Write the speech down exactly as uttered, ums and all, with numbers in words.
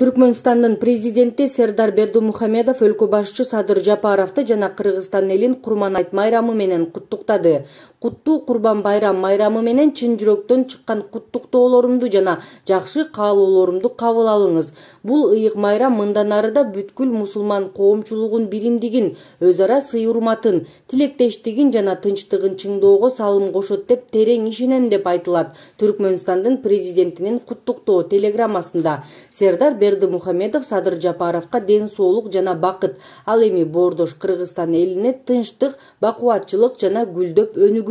Türkmenistan'ın prezidenti Serdar Berdimuhammedov өлкө башчы Sadır Japarov'ta жана Kırgızstan elin Kurman Ait Mayramı menen kuttuktadı. Kuttu Kurban Bayram Mayramı menen çın jüröktön çıkkan kuttuktoolorumdu жана jakşı kaalolorumdu kabul alınız. Bul ıyık mayram mından arıda bütkül musulman koomçuluğun birimdigin, özara sıy urmatın, tilekteştigin jana tınçtığın çıngdoogo salım koşot dep tereň işinem dep aytılat. Türkmenistan'ın prezidentinin kuttuktoo telegrammasında Serdar Berdimuhammedov Sadır Japarov'ka den sooluk jana bakıt, al emi bordoş Kırgızstan eline tınçtık, bakuatçılık jana güldöp önügü